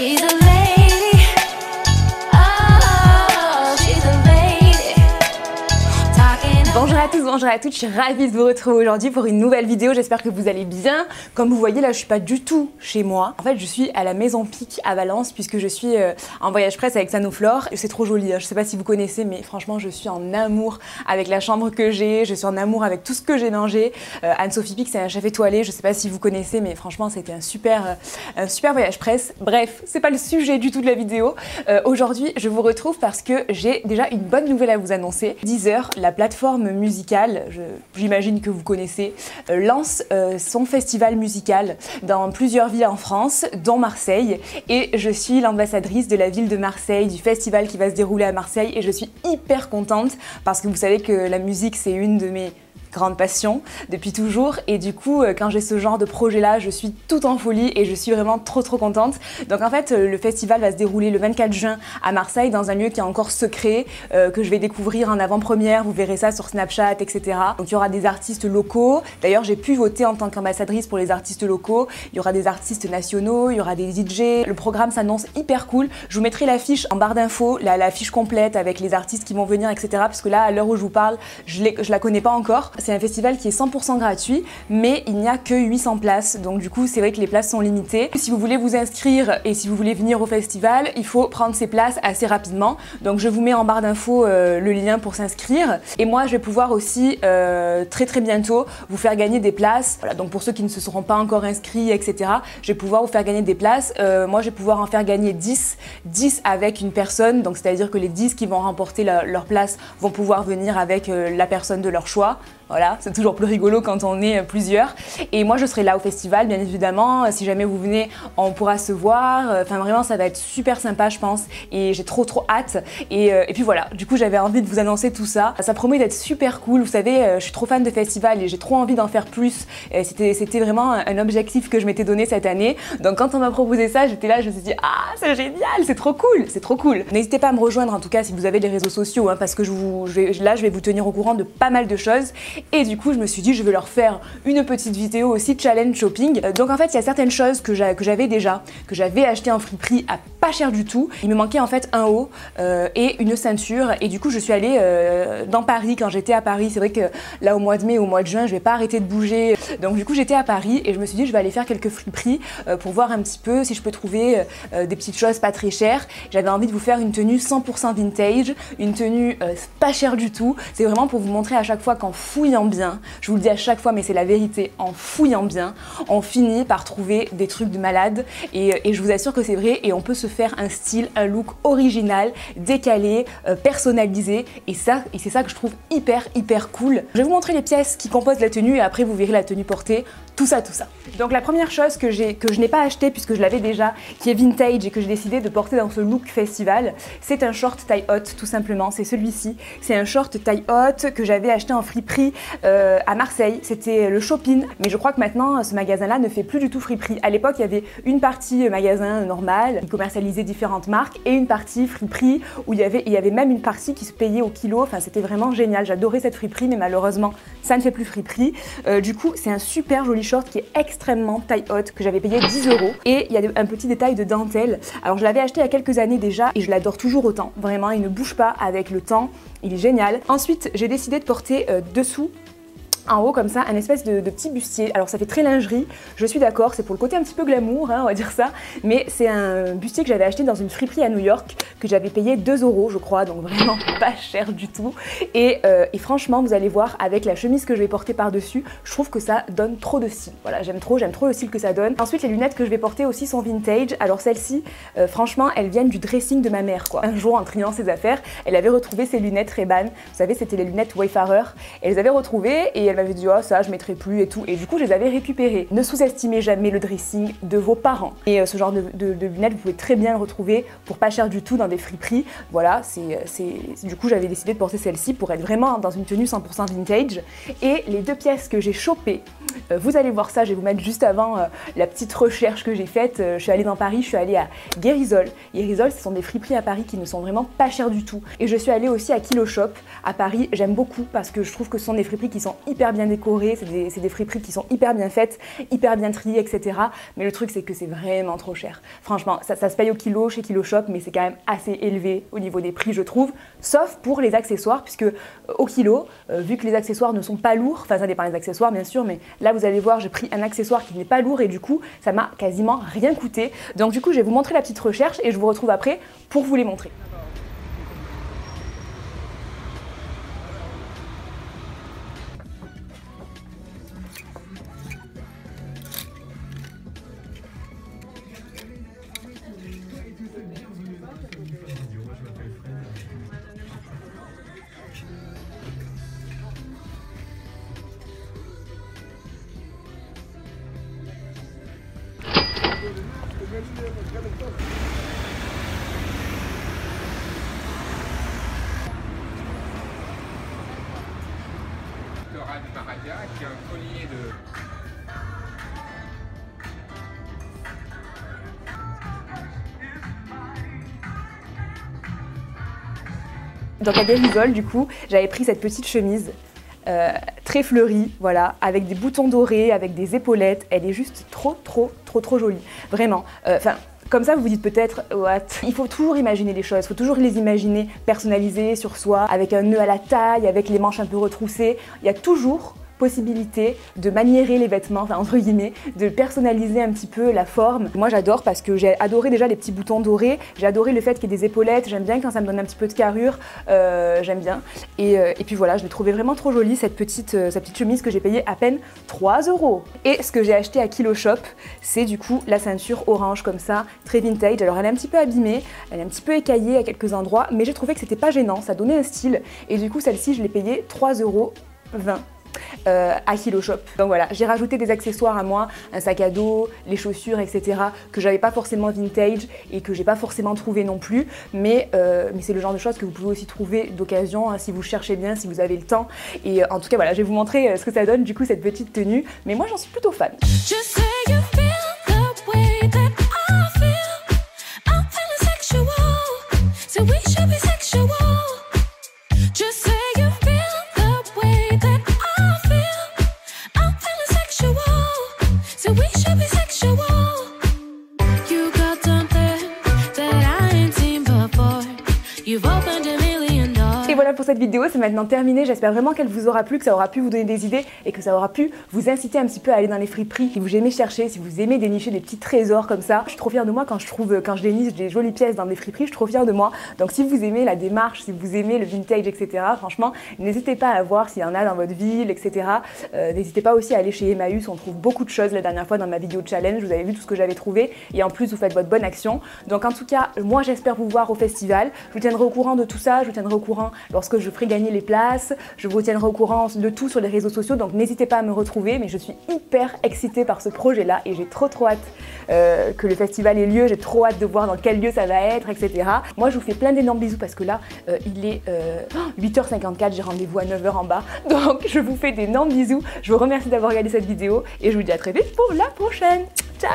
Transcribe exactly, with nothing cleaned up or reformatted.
She's a lady. Oh, she's a lady. Talking. Bonjour à tous, bonjour à toutes, je suis ravie de vous retrouver aujourd'hui pour une nouvelle vidéo, j'espère que vous allez bien. Comme vous voyez là, je ne suis pas du tout chez moi. En fait, je suis à la Maison Pique à Valence puisque je suis euh, en voyage presse avec Sanoflore. C'est trop joli, hein. Je ne sais pas si vous connaissez, mais franchement, je suis en amour avec la chambre que j'ai, je suis en amour avec tout ce que j'ai mangé. Euh, Anne-Sophie Pique, c'est un chef étoilé, je ne sais pas si vous connaissez, mais franchement, c'était un super, euh, un super voyage presse. Bref, c'est pas le sujet du tout de la vidéo. Euh, aujourd'hui, je vous retrouve parce que j'ai déjà une bonne nouvelle à vous annoncer. Deezer, la plateforme musicale, j'imagine que vous connaissez, euh, lance euh, son festival musical dans plusieurs villes en France, dont Marseille, et je suis l'ambassadrice de la ville de Marseille, du festival qui va se dérouler à Marseille, et je suis hyper contente parce que vous savez que la musique c'est une de mes grande passion depuis toujours, et du coup quand j'ai ce genre de projet là je suis tout en folie et je suis vraiment trop trop contente. Donc en fait le festival va se dérouler le vingt-quatre juin à Marseille dans un lieu qui est encore secret, euh, que je vais découvrir en avant-première, vous verrez ça sur Snapchat, etc. Donc il y aura des artistes locaux, d'ailleurs j'ai pu voter en tant qu'ambassadrice pour les artistes locaux, il y aura des artistes nationaux, il y aura des D J, le programme s'annonce hyper cool. Je vous mettrai la fiche en barre d'infos, la, la fiche complète avec les artistes qui vont venir, etc. Parce que là à l'heure où je vous parle je, je la connais pas encore. C'est un festival qui est cent pour cent gratuit, mais il n'y a que huit cents places, donc du coup c'est vrai que les places sont limitées. Si vous voulez vous inscrire et si vous voulez venir au festival, il faut prendre ces places assez rapidement. Donc je vous mets en barre d'infos euh, le lien pour s'inscrire. Et moi je vais pouvoir aussi euh, très très bientôt vous faire gagner des places. Voilà, donc pour ceux qui ne se seront pas encore inscrits, et cetera, je vais pouvoir vous faire gagner des places. Euh, moi je vais pouvoir en faire gagner dix, dix avec une personne, donc c'est-à-dire que les dix qui vont remporter la, leur place vont pouvoir venir avec euh, la personne de leur choix. Voilà, c'est toujours plus rigolo quand on est plusieurs. Et moi, je serai là au festival, bien évidemment. Si jamais vous venez, on pourra se voir. Enfin, vraiment, ça va être super sympa, je pense. Et j'ai trop, trop hâte. Et, et puis voilà, du coup, j'avais envie de vous annoncer tout ça. Ça promet d'être super cool. Vous savez, je suis trop fan de festivals et j'ai trop envie d'en faire plus. C'était vraiment un objectif que je m'étais donné cette année. Donc, quand on m'a proposé ça, j'étais là, je me suis dit, ah, c'est génial, c'est trop cool, c'est trop cool. N'hésitez pas à me rejoindre, en tout cas, si vous avez les réseaux sociaux, hein, parce que je vous, je vais, là, je vais vous tenir au courant de pas mal de choses. Et du coup je me suis dit je vais leur faire une petite vidéo aussi challenge shopping. euh, donc en fait il y a certaines choses que j'avais déjà, que j'avais acheté en Friperie à pas cher du tout, il me manquait en fait un haut euh, et une ceinture, et du coup je suis allée euh, dans Paris quand j'étais à Paris. C'est vrai que là au mois de mai, au mois de juin je vais pas arrêter de bouger, donc du coup j'étais à Paris et je me suis dit je vais aller faire quelques friperies euh, pour voir un petit peu si je peux trouver euh, des petites choses pas très chères. J'avais envie de vous faire une tenue cent pour cent vintage, une tenue euh, pas chère du tout. C'est vraiment pour vous montrer à chaque fois qu'en fouille bien, je vous le dis à chaque fois mais c'est la vérité, en fouillant bien, on finit par trouver des trucs de malade, et, et je vous assure que c'est vrai, et on peut se faire un style, un look original, décalé, euh, personnalisé, et ça, et c'est ça que je trouve hyper hyper cool. Je vais vous montrer les pièces qui composent la tenue et après vous verrez la tenue portée, tout ça tout ça. Donc la première chose que, que je n'ai pas acheté puisque je l'avais déjà, qui est vintage et que j'ai décidé de porter dans ce look festival, c'est un short taille haute tout simplement, c'est celui-ci, c'est un short taille haute que j'avais acheté en friperie Euh, à Marseille, c'était le Shopping, mais je crois que maintenant ce magasin là ne fait plus du tout friperie. À l'époque il y avait une partie magasin normal qui commercialisait différentes marques et une partie friperie où il y avait, il y avait même une partie qui se payait au kilo, enfin c'était vraiment génial, j'adorais cette friperie mais malheureusement ça ne fait plus friperie. Euh, du coup c'est un super joli short qui est extrêmement taille haute que j'avais payé dix euros, et il y a un petit détail de dentelle, alors je l'avais acheté il y a quelques années déjà et je l'adore toujours autant, vraiment il ne bouge pas avec le temps, il est génial. Ensuite j'ai décidé de porter euh, dessous en haut comme ça un espèce de, de petit bustier, alors ça fait très lingerie, je suis d'accord, c'est pour le côté un petit peu glamour, hein, on va dire ça, mais c'est un bustier que j'avais acheté dans une friperie à New York que j'avais payé deux euros je crois, donc vraiment pas cher du tout, et, euh, et franchement vous allez voir avec la chemise que je vais porter par dessus, je trouve que ça donne trop de style, voilà, j'aime trop, j'aime trop le style que ça donne. Ensuite les lunettes que je vais porter aussi sont vintage, alors celles-ci euh, franchement elles viennent du dressing de ma mère quoi. Un jour en triant ses affaires, elle avait retrouvé ses lunettes Ray-Ban, vous savez c'était les lunettes Wayfarer, elle les avait retrouvées et elle m'avait dit oh ça je mettrai plus et tout, et du coup je les avais récupérées. Ne sous-estimez jamais le dressing de vos parents, et euh, ce genre de, de, de lunettes vous pouvez très bien le retrouver pour pas cher du tout dans des friperies, voilà, c'est du coup j'avais décidé de porter celle-ci pour être vraiment dans une tenue cent pour cent vintage. Et les deux pièces que j'ai chopées Vous allez voir ça, je vais vous mettre juste avant euh, la petite recherche que j'ai faite. Euh, je suis allée dans Paris, je suis allée à Guerrisol. Guerrisol, ce sont des friperies à Paris qui ne sont vraiment pas chères du tout. Et je suis allée aussi à Kiloshop à Paris. J'aime beaucoup parce que je trouve que ce sont des friperies qui sont hyper bien décorées, c'est des, des friperies qui sont hyper bien faites, hyper bien triées, et cetera. Mais le truc, c'est que c'est vraiment trop cher. Franchement, ça, ça se paye au kilo chez Kiloshop, mais c'est quand même assez élevé au niveau des prix, je trouve, sauf pour les accessoires, puisque euh, au kilo, euh, vu que les accessoires ne sont pas lourds, enfin ça dépend des accessoires bien sûr, mais là vous allez voir, j'ai pris un accessoire qui n'est pas lourd et du coup ça m'a quasiment rien coûté. Donc du coup je vais vous montrer la petite recherche et je vous retrouve après pour vous les montrer. Qui est un collier de... Donc à Guerrisol, du coup, j'avais pris cette petite chemise euh, très fleurie, voilà, avec des boutons dorés, avec des épaulettes. Elle est juste trop, trop, trop, trop jolie, vraiment. Enfin. Euh, Comme ça, vous vous dites peut-être « what ?» Il faut toujours imaginer les choses, il faut toujours les imaginer personnalisées sur soi, avec un nœud à la taille, avec les manches un peu retroussées. Il y a toujours possibilité de maniérer les vêtements, enfin entre guillemets, de personnaliser un petit peu la forme. Moi, j'adore parce que j'ai adoré déjà les petits boutons dorés, j'ai adoré le fait qu'il y ait des épaulettes, j'aime bien quand ça me donne un petit peu de carrure, euh, j'aime bien. Et, et puis voilà, je l'ai trouvée vraiment trop jolie, cette petite, euh, cette petite chemise que j'ai payée à peine trois euros. Et ce que j'ai acheté à Kiloshop, c'est du coup la ceinture orange comme ça, très vintage. Alors elle est un petit peu abîmée, elle est un petit peu écaillée à quelques endroits, mais j'ai trouvé que c'était pas gênant, ça donnait un style. Et du coup, celle-ci, je l'ai payée trois euros vingt. Euh, à Kiloshop. Donc voilà, j'ai rajouté des accessoires à moi, un sac à dos, les chaussures, et cetera que j'avais pas forcément vintage et que j'ai pas forcément trouvé non plus, mais, euh, mais c'est le genre de choses que vous pouvez aussi trouver d'occasion hein, si vous cherchez bien, si vous avez le temps. Et euh, en tout cas voilà, je vais vous montrer euh, ce que ça donne du coup cette petite tenue, mais moi j'en suis plutôt fan. Pour cette vidéo, c'est maintenant terminé. J'espère vraiment qu'elle vous aura plu, que ça aura pu vous donner des idées et que ça aura pu vous inciter un petit peu à aller dans les friperies si vous aimez chercher, si vous aimez dénicher des petits trésors comme ça. Je suis trop fière de moi quand je trouve, quand je déniche des jolies pièces dans des friperies, je suis trop fière de moi. Donc si vous aimez la démarche, si vous aimez le vintage, et cetera, franchement, n'hésitez pas à voir s'il y en a dans votre ville, et cetera. Euh, n'hésitez pas aussi à aller chez Emmaüs, on trouve beaucoup de choses. La dernière fois dans ma vidéo challenge, vous avez vu tout ce que j'avais trouvé et en plus vous faites votre bonne action. Donc en tout cas, moi j'espère vous voir au festival. Je vous tiendrai au courant de tout ça, je vous tiendrai au courant lorsque je ferai gagner les places, je vous tiendrai au courant de tout sur les réseaux sociaux, donc n'hésitez pas à me retrouver, mais je suis hyper excitée par ce projet-là et j'ai trop trop hâte euh, que le festival ait lieu, j'ai trop hâte de voir dans quel lieu ça va être, et cetera. Moi je vous fais plein d'énormes bisous parce que là, euh, il est euh, huit heures cinquante-quatre, j'ai rendez-vous à neuf heures en bas, donc je vous fais d'énormes bisous, je vous remercie d'avoir regardé cette vidéo et je vous dis à très vite pour la prochaine. Ciao!